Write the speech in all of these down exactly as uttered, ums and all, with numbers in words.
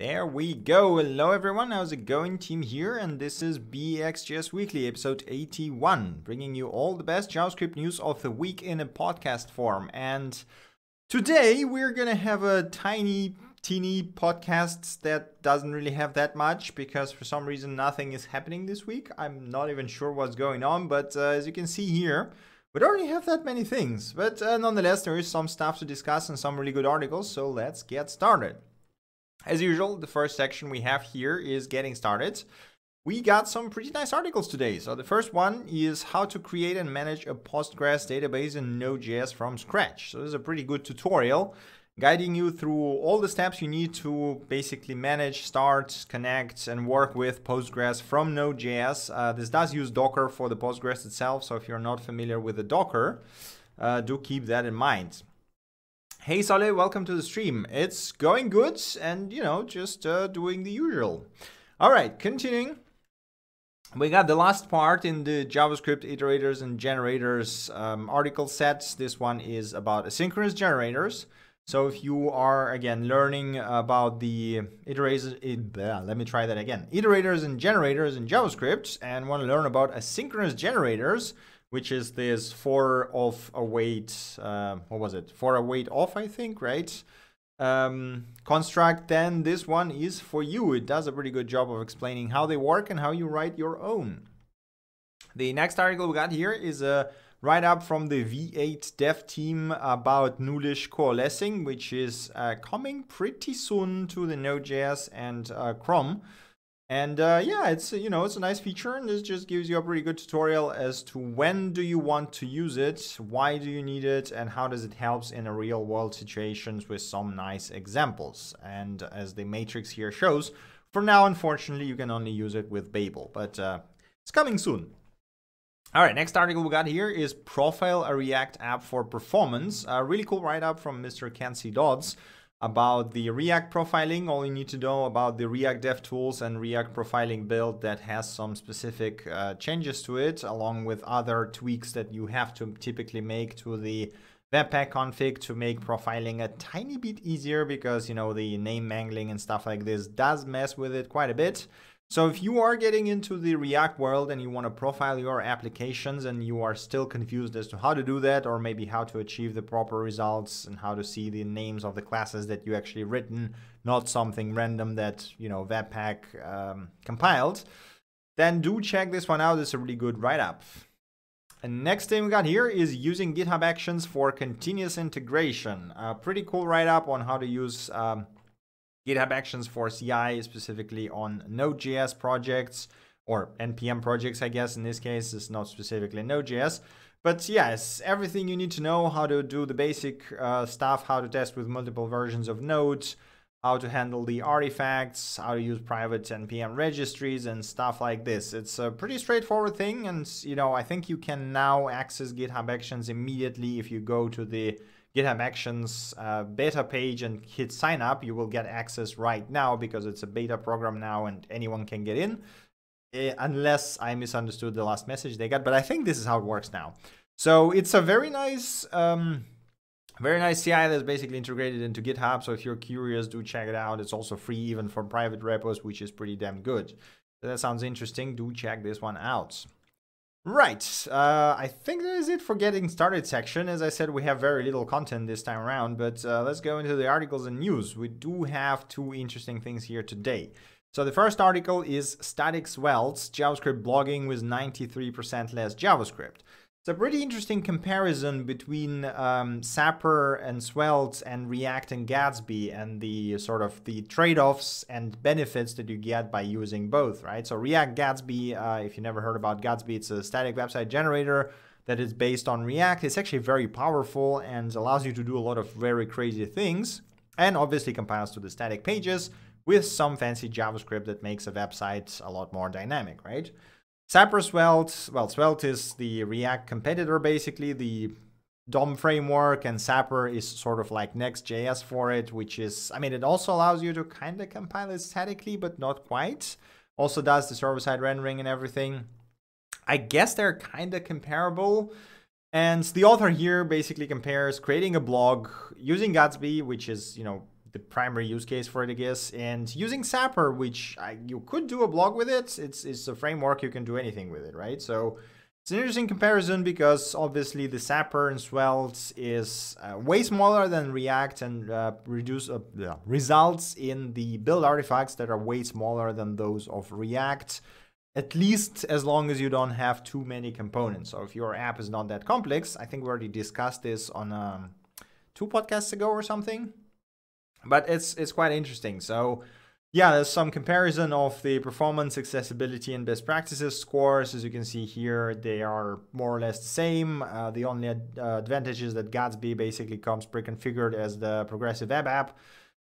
There we go. Hello everyone, how's it going? Team here, and this is B X J S Weekly, episode eighty-one, bringing you all the best JavaScript news of the week in a podcast form. And today we're gonna have a tiny, teeny podcast that doesn't really have that much, because for some reason nothing is happening this week. I'm not even sure what's going on, but uh, as you can see here, we don't really have that many things. But uh, nonetheless, there is some stuff to discuss and some really good articles, so let's get started. As usual, the first section we have here is getting started. We got some pretty nice articles today. So the first one is how to create and manage a Postgres database in Node.js from scratch. So this is a pretty good tutorial guiding you through all the steps you need to basically manage, start, connect, and work with Postgres from Node.js. Uh, this does use Docker for the Postgres itself. So if you're not familiar with the Docker, uh, do keep that in mind. Hey Saleh, welcome to the stream. It's going good and, you know, just uh, doing the usual. All right, continuing. We got the last part in the JavaScript iterators and generators um, article sets. This one is about asynchronous generators. So if you are, again, learning about the iterators, it, uh, let me try that again. Iterators and generators in JavaScript and want to learn about asynchronous generators, which is this for of await, uh, what was it? For await off, I think, right? Um, construct, then this one is for you. It does a pretty good job of explaining how they work and how you write your own. The next article we got here is a write-up from the V eight dev team about nullish coalescing, which is uh, coming pretty soon to the Node.js and uh, Chrome. And uh, yeah, it's, you know, it's a nice feature, and this just gives you a pretty good tutorial as to when do you want to use it, why do you need it, and how does it help in a real world situations with some nice examples. And as the matrix here shows, for now, unfortunately, you can only use it with Babel, but uh, it's coming soon. All right, next article we got here is Profile a React app for performance. A really cool write-up from Mister Kent C. Dodds about the React profiling, all you need to know about the React DevTools and React profiling build that has some specific uh, changes to it, along with other tweaks that you have to typically make to the Webpack config to make profiling a tiny bit easier, because, you know, the name mangling and stuff like this does mess with it quite a bit. So if you are getting into the React world and you want to profile your applications and you are still confused as to how to do that, or maybe how to achieve the proper results and how to see the names of the classes that you actually written, not something random that, you know, Webpack um, compiled, then do check this one out. It's a really good write-up. And next thing we got here is using GitHub Actions for continuous integration. A pretty cool write-up on how to use um, GitHub Actions for C I, specifically on Node.js projects, or N P M projects, I guess. In this case, it's not specifically Node.js. But yes, everything you need to know, how to do the basic uh, stuff, how to test with multiple versions of Node, how to handle the artifacts, how to use private N P M registries and stuff like this. It's a pretty straightforward thing. And, you know, I think you can now access GitHub Actions immediately. If you go to the GitHub Actions uh, beta page and hit sign up, you will get access right now, because it's a beta program now and anyone can get in, uh, unless I misunderstood the last message they got, but I think this is how it works now. So it's a very nice, um, very nice C I that's basically integrated into GitHub. So if you're curious, do check it out. It's also free even for private repos, which is pretty damn good. So that sounds interesting. Do check this one out. Right, uh, I think that is it for getting started section. As I said, we have very little content this time around, but uh, let's go into the articles and news. We do have two interesting things here today. So the first article is Static Svelte, JavaScript blogging with ninety-three percent less JavaScript. It's a pretty interesting comparison between um, Sapper and Svelte and React and Gatsby, and the sort of the trade-offs and benefits that you get by using both, right? So React Gatsby, uh, if you never heard about Gatsby, it's a static website generator that is based on React. It's actually very powerful and allows you to do a lot of very crazy things, and obviously compiles to the static pages with some fancy JavaScript that makes a website a lot more dynamic, right? Sapper Svelte, well, Svelte is the React competitor, basically, the D O M framework, and Sapper is sort of like Next.js for it, which is, I mean, it also allows you to kind of compile it statically, but not quite. Also does the server-side rendering and everything. I guess they're kind of comparable. And the author here basically compares creating a blog using Gatsby, which is, you know, the primary use case for it, I guess. And using Sapper, which I, you could do a blog with it, it's, it's a framework, you can do anything with it, right? So it's an interesting comparison because obviously the Sapper and Svelte is uh, way smaller than React and uh, reduce, uh, yeah, results in the build artifacts that are way smaller than those of React, at least as long as you don't have too many components. So if your app is not that complex, I think we already discussed this on um, two podcasts ago or something, but it's it's quite interesting. So yeah, there's some comparison of the performance, accessibility, and best practices scores. As you can see here, they are more or less the same. Uh, the only ad advantage is that Gatsby basically comes pre-configured as the progressive web app.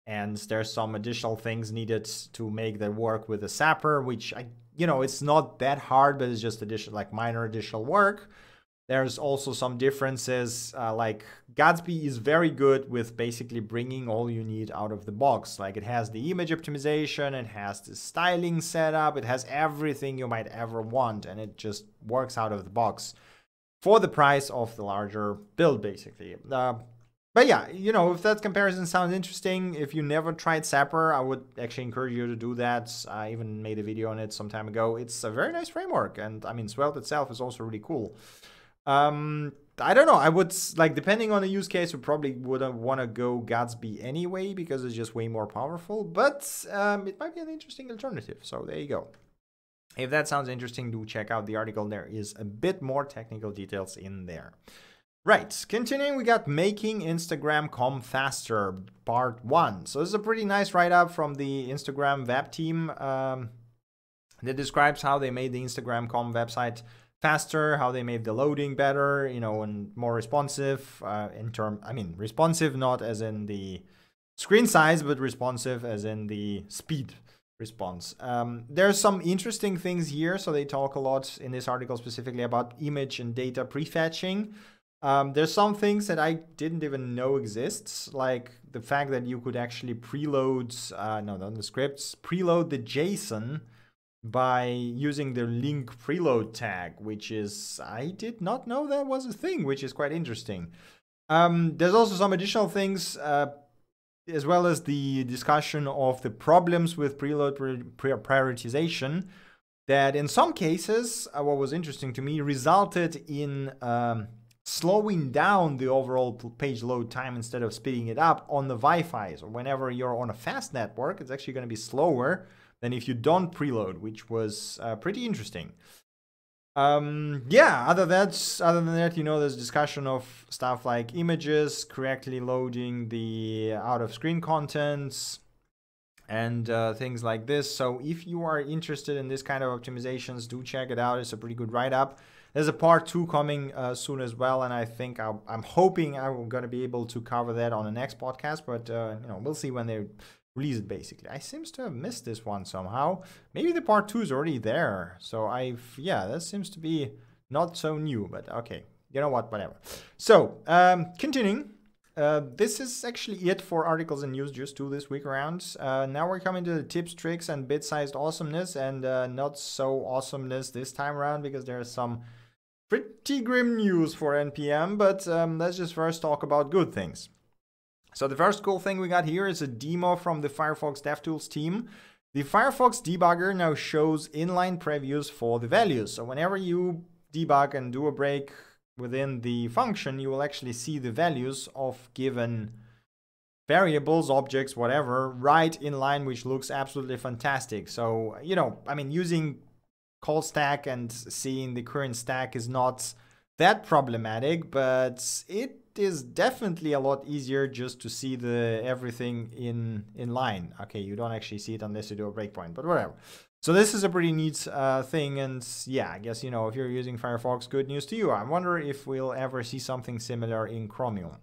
And there's some additional things needed to make that work with the Sapper, which I, you know, it's not that hard, but it's just additional, like minor additional work. There's also some differences, uh, like Gatsby is very good with basically bringing all you need out of the box. Like it has the image optimization, it has the styling setup, it has everything you might ever want, and it just works out of the box for the price of the larger build, basically. Uh, But yeah, you know, if that comparison sounds interesting, if you never tried Sapper, I would actually encourage you to do that. I even made a video on it some time ago. It's a very nice framework. And I mean, Svelte itself is also really cool. Um, I don't know. I would, like, depending on the use case, we probably wouldn't want to go Gatsby anyway, because it's just way more powerful. But um, it might be an interesting alternative. So there you go. If that sounds interesting, do check out the article. There is a bit more technical details in there. Right, continuing, we got Making Instagram dot com Faster, part one. So this is a pretty nice write-up from the Instagram web team um, that describes how they made the Instagram dot com website faster, how they made the loading better, you know, and more responsive uh, in term, I mean, responsive not as in the screen size, but responsive as in the speed response. Um, there's some interesting things here. So they talk a lot in this article specifically about image and data prefetching. Um, there's some things that I didn't even know exists, like the fact that you could actually preload, uh, no, not the scripts, preload the JSON by using the link preload tag, which is, I did not know that was a thing, which is quite interesting. Um, there's also some additional things, uh, as well as the discussion of the problems with preload prioritization that in some cases, uh, what was interesting to me, resulted in... Um, slowing down the overall page load time instead of speeding it up on the Wi-Fi. So whenever you're on a fast network, it's actually going to be slower than if you don't preload, which was uh, pretty interesting. Um, yeah, other, that's, other than that, you know, there's discussion of stuff like images, correctly loading the out-of-screen contents, and uh, things like this. So if you are interested in this kind of optimizations, do check it out. It's a pretty good write-up. There's a part two coming uh, soon as well, and I think I'll, I'm hoping I'm going to be able to cover that on the next podcast, but uh, you know, we'll see when they release it, basically. I seems to have missed this one somehow. Maybe the part two is already there, so I've, yeah, that seems to be not so new, but okay, you know what, whatever. So, um, continuing, uh, this is actually it for articles and news just two this week around. Uh, now we're coming to the tips, tricks, and bit-sized awesomeness, and uh, not so awesomeness this time around, because there are some... pretty grim news for N P M, but um, let's just first talk about good things. So the first cool thing we got here is a demo from the Firefox DevTools team. The Firefox debugger now shows inline previews for the values. So whenever you debug and do a break within the function, you will actually see the values of given variables, objects, whatever, right in line, which looks absolutely fantastic. So, you know, I mean, using call stack and seeing the current stack is not that problematic, but it is definitely a lot easier just to see the everything in in line. Okay, you don't actually see it unless you do a breakpoint, but whatever. So this is a pretty neat uh, thing, and yeah, I guess, you know, if you're using Firefox, good news to you. I wonder if we'll ever see something similar in Chromium.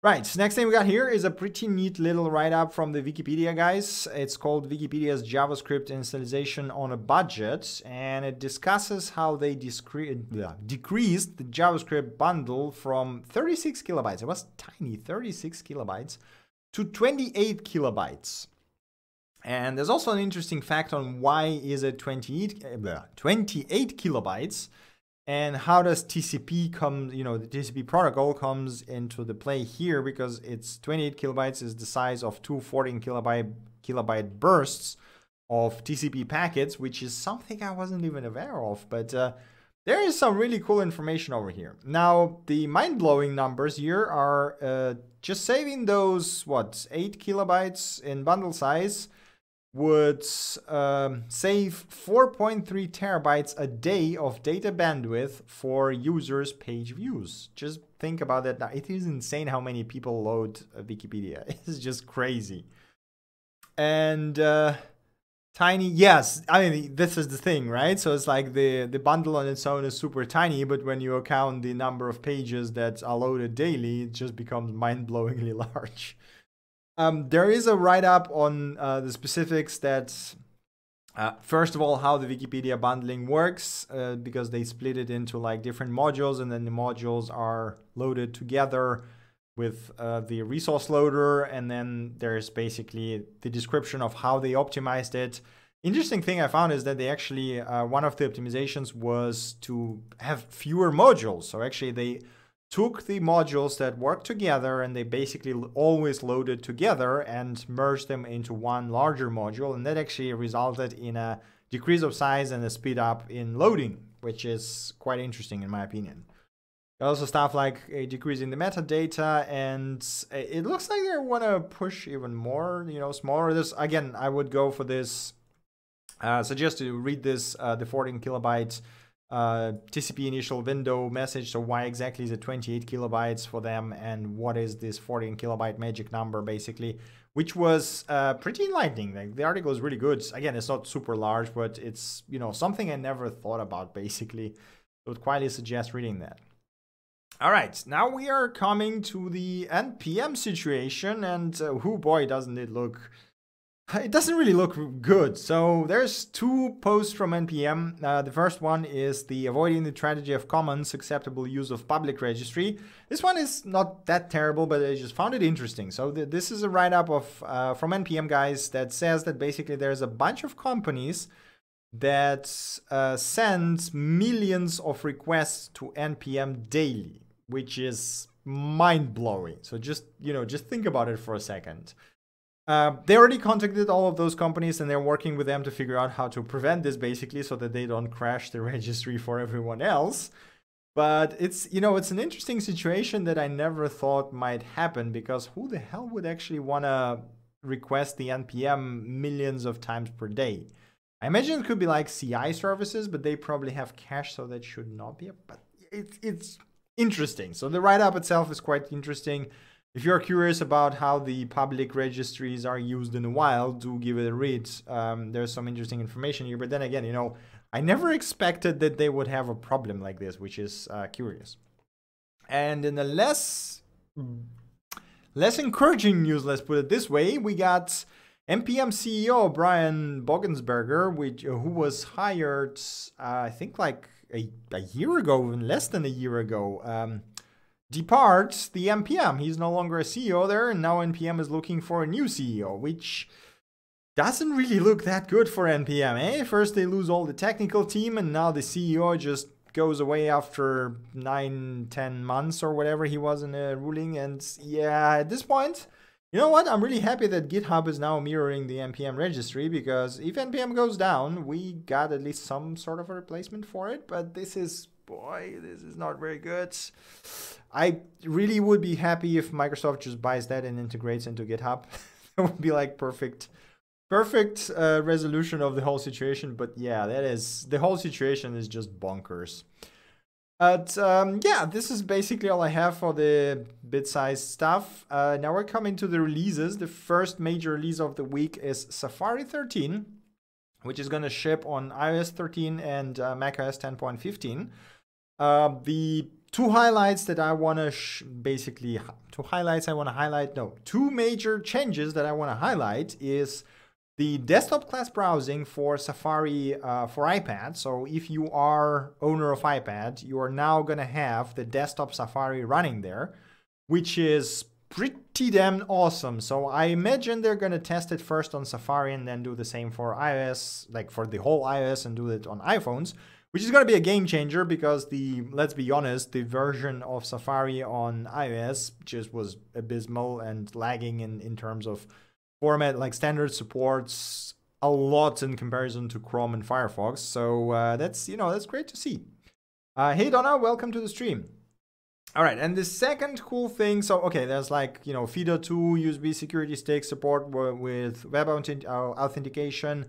Right, next thing we got here is a pretty neat little write-up from the Wikipedia guys. It's called Wikipedia's JavaScript Installation on a Budget, and it discusses how they uh, decreased the JavaScript bundle from thirty-six kilobytes, it was tiny, thirty-six kilobytes, to twenty-eight kilobytes. And there's also an interesting fact on why is it twenty-eight, uh, twenty-eight kilobytes. And how does T C P come, you know, the T C P protocol comes into the play here, because it's twenty-eight kilobytes is the size of two fourteen kilobyte, kilobyte bursts of T C P packets, which is something I wasn't even aware of, but uh, there is some really cool information over here. Now, the mind-blowing numbers here are uh, just saving those, what, eight kilobytes in bundle size would um, save four point three terabytes a day of data bandwidth for users' page views. Just think about that. Now, it is insane how many people load uh, Wikipedia. It's just crazy. And uh, tiny, yes, I mean, this is the thing, right? So it's like the, the bundle on its own is super tiny, but when you account the number of pages that are loaded daily, it just becomes mind-blowingly large. Um, there is a write-up on uh, the specifics that, uh, first of all, how the Wikipedia bundling works, uh, because they split it into like different modules, and then the modules are loaded together with uh, the resource loader, and then there's basically the description of how they optimized it. Interesting thing I found is that they actually, uh, one of the optimizations was to have fewer modules, so actually they took the modules that work together and they basically always loaded together and merged them into one larger module. And that actually resulted in a decrease of size and a speed up in loading, which is quite interesting in my opinion. Also stuff like a decrease in the metadata, and it looks like they want to push even more, you know, smaller. This, again, I would go for this, uh, suggest to read this, uh, the fourteen kilobytes Uh, T C P initial window message. So why exactly is it twenty-eight kilobytes for them, and what is this fourteen kilobyte magic number basically, which was uh, pretty enlightening. Like, the article is really good. Again, it's not super large, but it's, you know, something I never thought about basically. I would quietly suggest reading that. All right, now we are coming to the N P M situation, and uh, whoo boy, doesn't it look It doesn't really look good. So there's two posts from N P M. Uh, the first one is the avoiding the tragedy of commons, acceptable use of public registry. This one is not that terrible, but I just found it interesting. So th this is a write-up of uh, from N P M guys that says that basically there's a bunch of companies that uh, send millions of requests to N P M daily, which is mind-blowing. So just, you know, just think about it for a second. Uh, they already contacted all of those companies, and they're working with them to figure out how to prevent this basically, so that they don't crash the registry for everyone else. But it's, you know, it's an interesting situation that I never thought might happen, because who the hell would actually want to request the N P M millions of times per day? I imagine it could be like C I services, but they probably have cache, so that should not be a, but it, it's interesting. So the write-up itself is quite interesting. If you're curious about how the public registries are used in the wild, do give it a read. Um, there's some interesting information here. But then again, you know, I never expected that they would have a problem like this, which is uh, curious. And in a less, less encouraging news, let's put it this way, we got N P M C E O Brian Bogensberger, which, uh, who was hired, uh, I think, like a, a year ago, even less than a year ago. Um, departs the N P M. He's no longer a C E O there, and now N P M is looking for a new C E O, which doesn't really look that good for N P M, eh? First they lose all the technical team, and now the C E O just goes away after nine, ten months or whatever he was in a ruling. And yeah, at this point, you know what? I'm really happy that GitHub is now mirroring the N P M registry, because if N P M goes down, we got at least some sort of a replacement for it. But this is, boy, this is not very good. I really would be happy if Microsoft just buys that and integrates into GitHub. That would be like perfect, perfect uh, resolution of the whole situation. But yeah, that is, the whole situation is just bonkers. But um, yeah, this is basically all I have for the bit-sized stuff. Uh, now we're coming to the releases. The first major release of the week is Safari thirteen, which is going to ship on iOS thirteen and uh, macOS ten point fifteen. Uh, the two highlights that I want to sh basically two highlights I want to highlight no two major changes that I want to highlight is the desktop class browsing for Safari uh, for iPad. So if you are owner of iPad, you are now going to have the desktop Safari running there, which is pretty damn awesome. So I imagine they're going to test it first on Safari and then do the same for iOS, like for the whole iOS, and do it on iPhones, which is going to be a game changer because the, let's be honest, the version of Safari on iOS just was abysmal and lagging in, in terms of format, like standard supports a lot in comparison to Chrome and Firefox. So uh, that's, you know, that's great to see. Uh, hey, Donna, welcome to the stream. All right, and the second cool thing, so okay, there's like, you know, FIDO two, U S B security stake support with web authentication.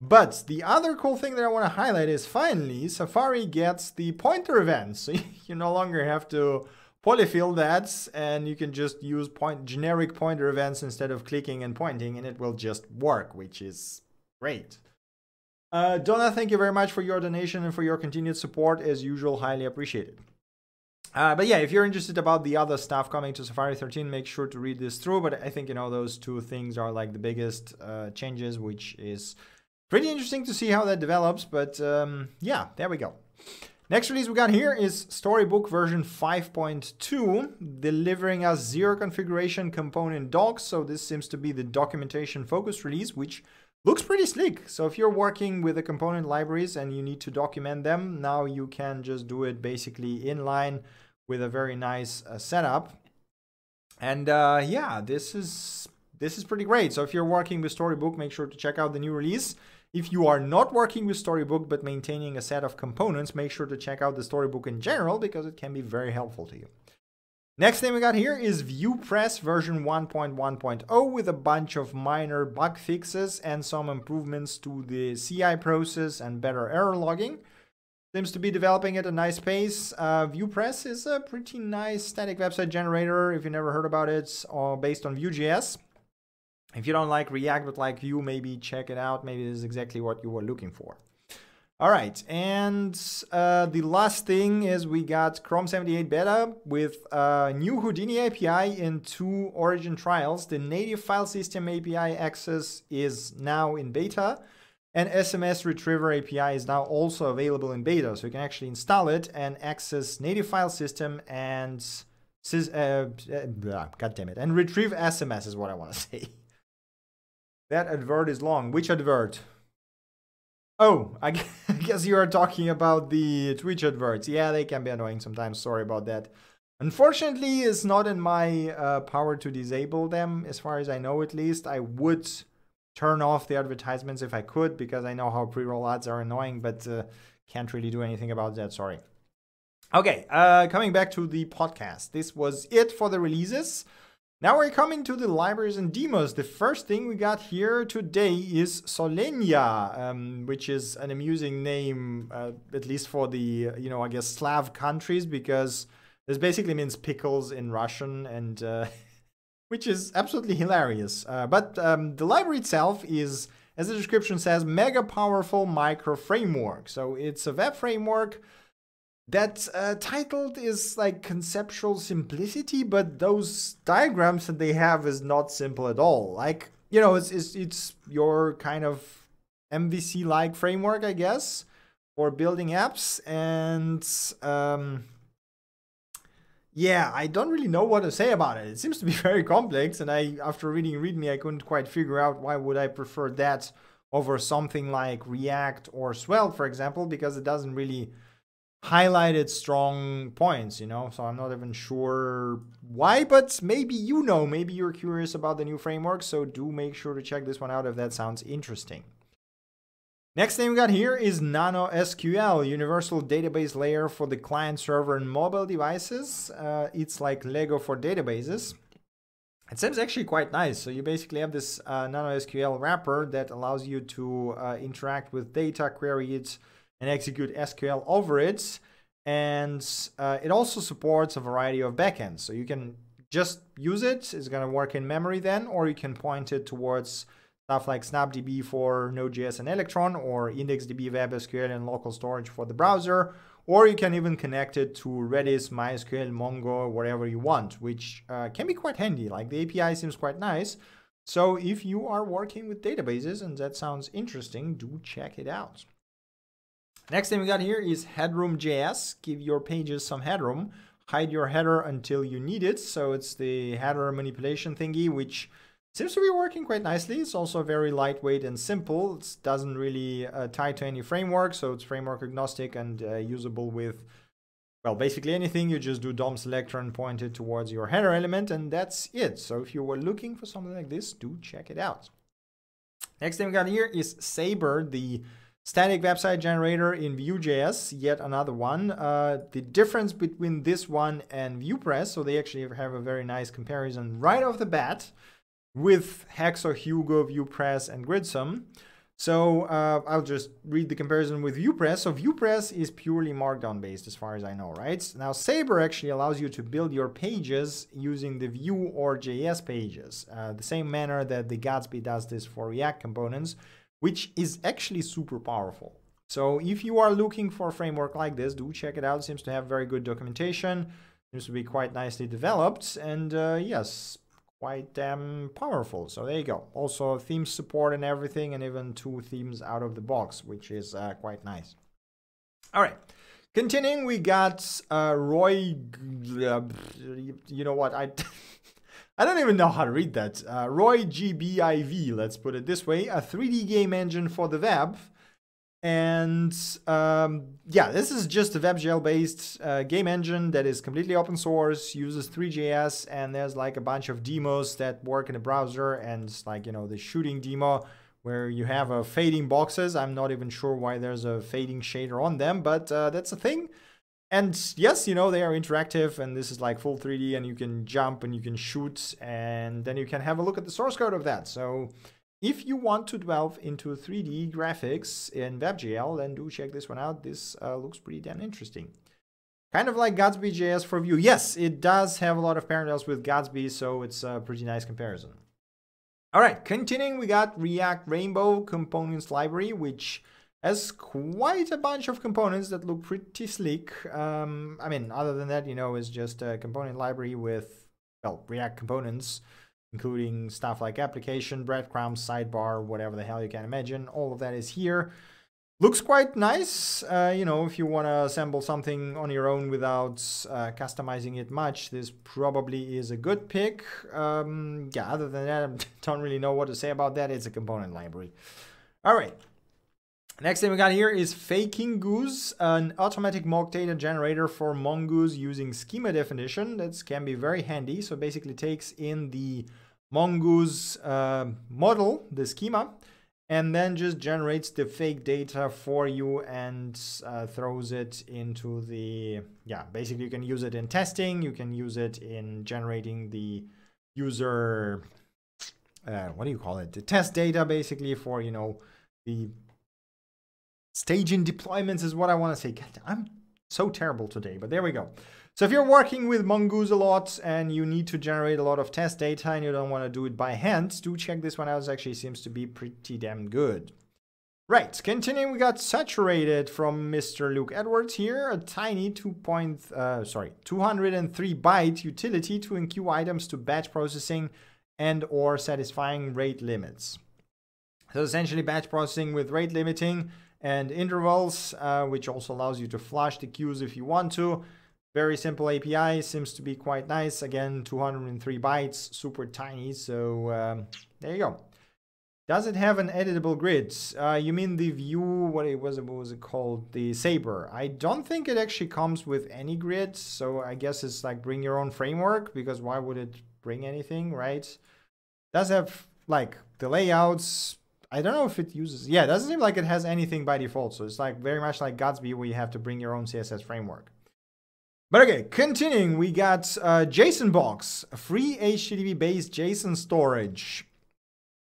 But the other cool thing that I want to highlight is finally Safari gets the pointer events. So you no longer have to polyfill that, and you can just use point generic pointer events instead of clicking and pointing, and it will just work, which is great. Uh, Donna, thank you very much for your donation and for your continued support. As usual, highly appreciated. Uh, but yeah, if you're interested about the other stuff coming to Safari thirteen, make sure to read this through. But I think, you know, those two things are like the biggest uh, changes, which is pretty interesting to see how that develops. But um, yeah, there we go. Next release we got here is Storybook version five point two, delivering us zero configuration component docs. So this seems to be the documentation focused release, which looks pretty slick. So if you're working with the component libraries and you need to document them, now you can just do it basically inline with a very nice uh, setup. And uh, yeah, this is this is pretty great. So if you're working with Storybook, make sure to check out the new release. If you are not working with Storybook but maintaining a set of components, make sure to check out the Storybook in general because it can be very helpful to you. Next thing we got here is VuePress version one point one point oh with a bunch of minor bug fixes and some improvements to the C I process and better error logging. Seems to be developing at a nice pace. Uh, VuePress is a pretty nice static website generator, if you never heard about it, or based on Vue.js. If you don't like React but like Vue, maybe check it out. Maybe this is exactly what you were looking for. All right, and uh, the last thing is we got Chrome seventy-eight beta with a new Houdini A P I in two origin trials. The native file system A P I access is now in beta, and S M S retriever A P I is now also available in beta. So you can actually install it and access native file system and uh, God damn it, and retrieve S M S is what I want to say. That advert is long. Which advert? Oh, I guess you are talking about the Twitch adverts. Yeah, they can be annoying sometimes. Sorry about that. Unfortunately, it's not in my uh, power to disable them, as far as I know at least. I would turn off the advertisements if I could, because I know how pre-roll ads are annoying, but uh, can't really do anything about that. Sorry. Okay, uh, coming back to the podcast. This was it for the releases. Now we're coming to the libraries and demos. The first thing we got here today is Solenia, um, which is an amusing name, uh, at least for the, you know, I guess Slav countries, because this basically means pickles in Russian, and uh, which is absolutely hilarious. Uh, but um, the library itself is, as the description says, mega powerful micro framework. So it's a web framework that uh, titled is like conceptual simplicity, but those diagrams that they have is not simple at all. Like, you know, it's it's, it's your kind of M V C-like framework, I guess, for building apps. And um, yeah, I don't really know what to say about it. It seems to be very complex, and I, after reading README, I couldn't quite figure out why would I prefer that over something like React or Svelte, for example, because it doesn't really highlighted strong points, you know, so I'm not even sure why, but maybe you know, maybe you're curious about the new framework, so do make sure to check this one out if that sounds interesting. Next thing we got here is NanoSQL, universal database layer for the client server and mobile devices. Uh, it's like Lego for databases. It seems actually quite nice. So you basically have this uh, NanoSQL wrapper that allows you to uh, interact with data, query it, and execute S Q L over it, and uh, it also supports a variety of backends. So you can just use it, it's going to work in memory then, or you can point it towards stuff like SnapDB for Node.js and Electron, or IndexedDB, WebSQL, and local storage for the browser, or you can even connect it to Redis, MySQL, Mongo, wherever you want, which uh, can be quite handy. Like the A P I seems quite nice. So if you are working with databases and that sounds interesting, do check it out. Next thing we got here is Headroom.js. Give your pages some headroom. Hide your header until you need it. So it's the header manipulation thingy, which Seems to be working quite nicely. It's also very lightweight and simple. It doesn't really uh, tie to any framework, so it's framework agnostic and uh, usable with, well, basically anything. You just do D O M selector and point it towards your header element, and that's it. So if you were looking for something like this, do check it out. Next thing we got here is Saber, the static website generator in Vue.js, yet another one. Uh, the difference between this one and VuePress, so they actually have a very nice comparison right off the bat, with Hexo, Hugo, VuePress, and Gridsum. So uh, I'll just read the comparison with VuePress. So VuePress is purely Markdown based as far as I know, right? Now Saber actually allows you to build your pages using the Vue or J S pages, uh, the same manner that the Gatsby does this for React components, which is actually super powerful. So if you are looking for a framework like this, do check it out. It seems to have very good documentation, seems to be quite nicely developed, and uh, yes, quite damn powerful. So there you go. Also theme support and everything, and even two themes out of the box, which is uh, quite nice. All right, continuing, we got uh, Roy, uh, you know what, I I don't even know how to read that. Uh, Roy G B I V, let's put it this way, a three D game engine for the web. And um, yeah, this is just a WebGL based uh, game engine that is completely open source, uses three J S, and there's like a bunch of demos that work in the browser, and like, you know, the shooting demo where you have a fading boxes. I'm not even sure why there's a fading shader on them, but uh, that's a thing. And yes, you know, they are interactive, and this is like full three D, and you can jump and you can shoot, and then you can have a look at the source code of that. So if you want to delve into three D graphics in WebGL, then do check this one out. This uh, looks pretty damn interesting. Kind of like Gatsby.js for Vue. Yes, it does have a lot of parallels with Gatsby, so it's a pretty nice comparison. All right, continuing, we got React Rainbow Components Library, which has quite a bunch of components that look pretty sleek. Um, I mean, other than that, you know, it's just a component library with, well, React components, including stuff like application, breadcrumbs, sidebar, whatever the hell you can imagine. All of that is here. Looks quite nice. Uh, you know, if you want to assemble something on your own without uh, customizing it much, this probably is a good pick. Um, yeah, other than that, I don't really know what to say about that. It's a component library. All right. Next thing we got here is Faking Goose, an automatic mock data generator for Mongoose using schema definition. That can be very handy. So basically takes in the Mongoose uh, model, the schema, and then just generates the fake data for you and uh, throws it into the, yeah, basically you can use it in testing, you can use it in generating the user, uh, what do you call it? The test data, basically, for, you know, the staging deployments is what I want to say. God, I'm so terrible today, but there we go. So if you're working with Mongoose a lot and you need to generate a lot of test data and you don't want to do it by hand, do check this one out. It actually seems to be pretty damn good. Right, continuing, we got Saturated from Mister Luke Edwards here, a tiny two point, uh, sorry, two hundred three byte utility to enqueue items to batch processing and or satisfying rate limits. So essentially batch processing with rate limiting and intervals, uh, which also allows you to flush the queues if you want to. Very simple A P I, seems to be quite nice. Again, two hundred three bytes, super tiny, so um, there you go. Does it have an editable grid? Uh, you mean the Vue, what it was, what was it called? The Saber. I don't think it actually comes with any grids, so I guess it's like bring your own framework, because why would it bring anything, right? Does have like the layouts. I don't know if it uses, yeah, it doesn't seem like it has anything by default. So it's like very much like Gatsby, where you have to bring your own C S S framework. But okay, continuing, we got uh, JSON box, a free H T T P-based JSON storage.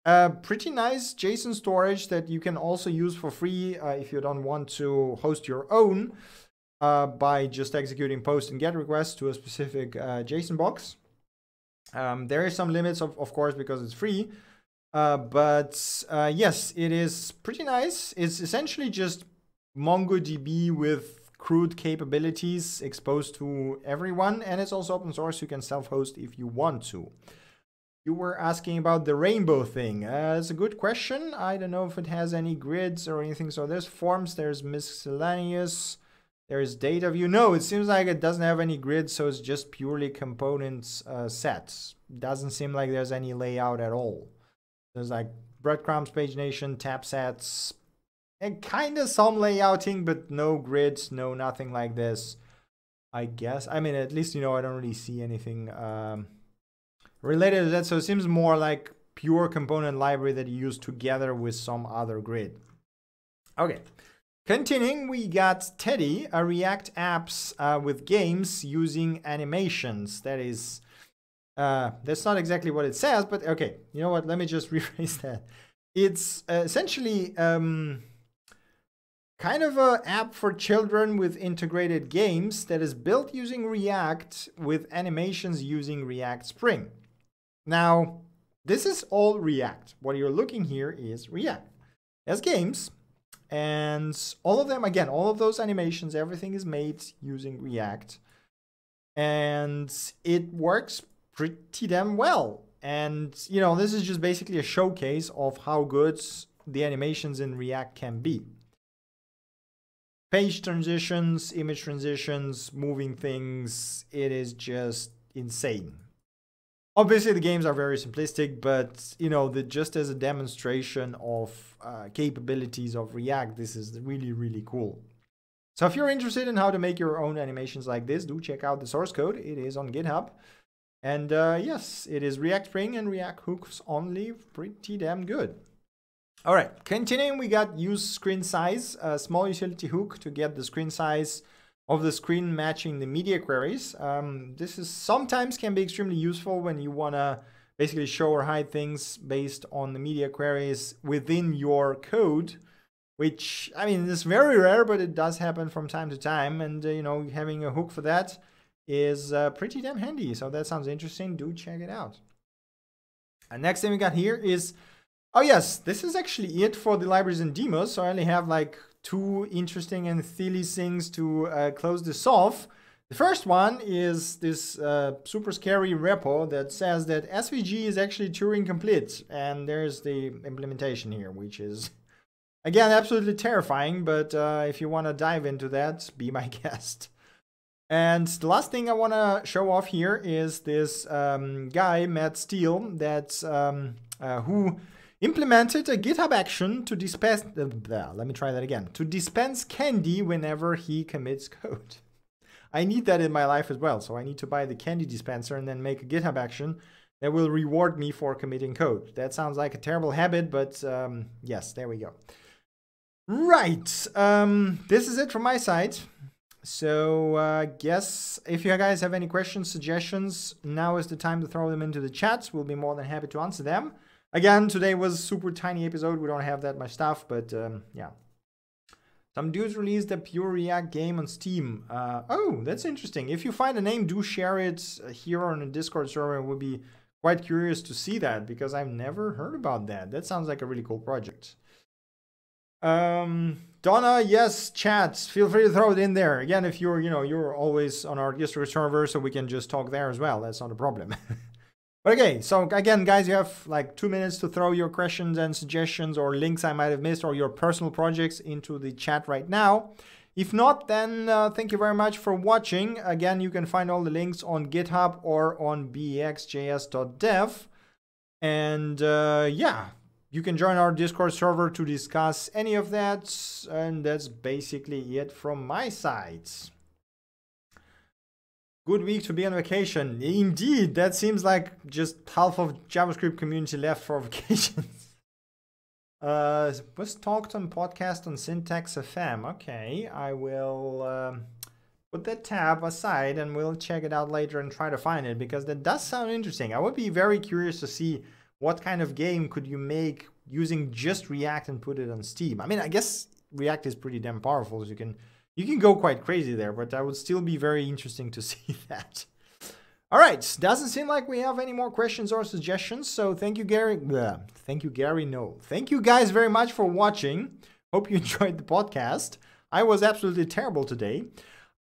Uh, pretty nice JSON storage that you can also use for free uh, if you don't want to host your own uh, by just executing post and get requests to a specific uh, JSON box. Um, there is some limits, of, of course, because it's free. Uh, but uh, yes, it is pretty nice. It's essentially just MongoDB with crude capabilities exposed to everyone, and it's also open source. You can self-host if you want to. You were asking about the rainbow thing. Uh, it's a good question. I don't know if it has any grids or anything. So there's forms, there's miscellaneous, there's data view. No, it seems like it doesn't have any grids, so it's just purely components uh, sets. doesn't seem like there's any layout at all. There's like breadcrumbs, pagination, tab sets, and kind of some layouting, but no grids, no nothing like this, I guess. I mean, at least, you know, I don't really see anything um, related to that. So it seems more like pure component library that you use together with some other grid. Okay. Continuing, we got Teddy, a React apps uh, with games using animations. That is, uh, that's not exactly what it says, but okay, you know what, let me just rephrase that. It's uh, essentially um, kind of an app for children with integrated games that is built using React with animations using React Spring. Now, this is all React. What you're looking here is React. As games. And all of them, again, all of those animations, everything is made using React. And it works pretty damn well. And, you know, this is just basically a showcase of how good the animations in React can be. Page transitions, image transitions, moving things. It is just insane. Obviously, the games are very simplistic, but, you know, the, just as a demonstration of uh, capabilities of React, this is really, really cool. So if you're interested in how to make your own animations like this, do check out the source code. It is on GitHub. And uh, yes, it is React Spring and React hooks only. Pretty damn good. All right, continuing, we got use screen size, a small utility hook to get the screen size of the screen matching the media queries. Um, this is sometimes can be extremely useful when you want to basically show or hide things based on the media queries within your code, which, I mean, is very rare, but it does happen from time to time. And, uh, you know, having a hook for that is uh, pretty damn handy. So that sounds interesting. Do check it out. And next thing we got here is, oh yes, this is actually it for the libraries and demos. So I only have like two interesting and silly things to uh, close this off. The first one is this uh, super scary repo that says that S V G is actually Turing complete. And there's the implementation here, which is, again, absolutely terrifying. But uh, if you want to dive into that, be my guest. And the last thing I want to show off here is this um, guy, Matt Steele, that's, um, uh, who implemented a GitHub action to dispense, uh, let me try that again, to dispense candy whenever he commits code. I need that in my life as well. So I need to buy the candy dispenser and then make a GitHub action that will reward me for committing code. That sounds like a terrible habit, but um, yes, there we go. Right, um, this is it from my side. So I uh, guess if you guys have any questions, suggestions, now is the time to throw them into the chat. We'll be more than happy to answer them. Again, today was a super tiny episode. We don't have that much stuff, but um, yeah. Some dudes released a pure React game on Steam. Uh, oh, that's interesting. If you find a name, do share it here on the Discord server. I would be quite curious to see that because I've never heard about that. That sounds like a really cool project. Um, Donna, yes, chats. Feel free to throw it in there. Again, if you're, you know, you're always on our Discord server, so we can just talk there as well. That's not a problem. Okay, so again, guys, you have like two minutes to throw your questions and suggestions or links I might have missed or your personal projects into the chat right now. If not, then uh, thank you very much for watching. Again, you can find all the links on GitHub or on b x j s dot dev. And uh, yeah, you can join our Discord server to discuss any of that. And that's basically it from my side. Good week to be on vacation. Indeed, that seems like just half of JavaScript community left for vacations. uh, was talked on podcast on Syntax F M. Okay, I will uh, put that tab aside and we'll check it out later and try to find it because that does sound interesting. I would be very curious to see what kind of game could you make using just React and put it on Steam. I mean, I guess React is pretty damn powerful, as you can You can go quite crazy there, but that would still be very interesting to see that. All right, doesn't seem like we have any more questions or suggestions, so thank you, Gary. Bleh. Thank you, Gary. No, thank you guys very much for watching. Hope you enjoyed the podcast. I was absolutely terrible today.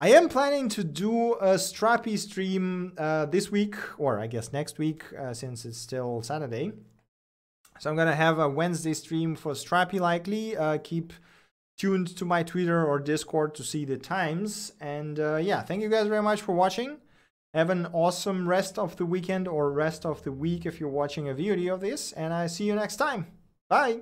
I am planning to do a Strapi stream uh, this week, or I guess next week, uh, since it's still Saturday. So I'm gonna have a Wednesday stream for Strapi likely. Uh, keep tuned to my Twitter or Discord to see the times. And uh, yeah, thank you guys very much for watching. Have an awesome rest of the weekend or rest of the week if you're watching a video of this, and I see you next time. Bye.